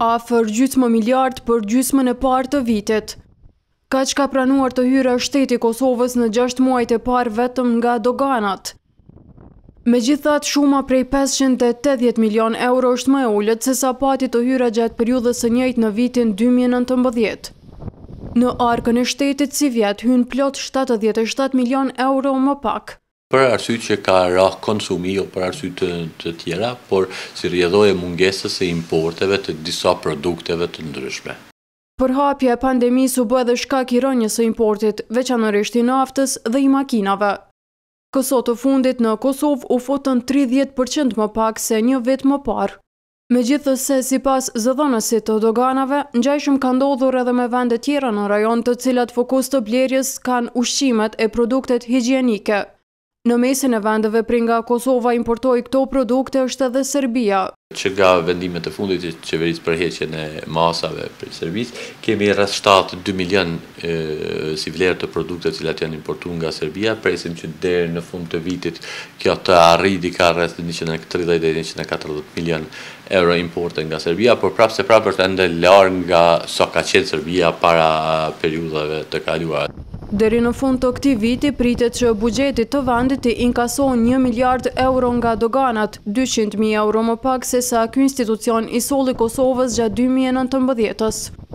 afër gjysmë miliard për gjysmën e parë të vitit. Kaq ka pranuar të hyra shteti Kosovës në 6 muajt e parë vetëm nga doganat. Megjithatë, shuma prej 580 milion euro është më e ulët se sa pati të hyra gjatë periudhës së njëjtë në vitin 2019. Në arkën e shtetit si vjet hyn plot 77 milion euro më pak. Për arsye që ka rah konsumi o për arsye të tjera, por si rrjedhoi e mungesës së importeve të disa produkteve të ndryshme. Përhapja e pandemisë u bë edhe shkak i rënjes së importit, veçanërisht i naftës dhe i makinave. Kësot të fundit në Kosovë u fotën 30% më pak se një vit më parë. Megjithëse sipas zëdhënësit të doganave, ngjajshëm ka ndodhur edhe me vende tjera në rajon të cilat fokus të blerjes kanë ushqimet e produktet higjienike. Në mesin e vendeve prej nga Kosova importoi këto produkte është edhe Serbia. Që nga vendimet e fundit të qeverisë për heqjen e masave për Serbisë, kemi rreth 7-2 milion si vlerë të produkte të cilat janë importuar nga Serbia, presim që deri në fund të vitit kjo të arrijë dika rreth 130 deri në 140 milion euro importe nga Serbia, por prapë është ende larg nga sa ka qenë Serbia para periudhave të kaluara. Deri në fund të këtij viti pritet që buxheti të vendit të inkasojë 1 miliard euro nga doganat, 200.000 euro më pak se sa ky institucion i solli Kosovës gjatë 2019-s.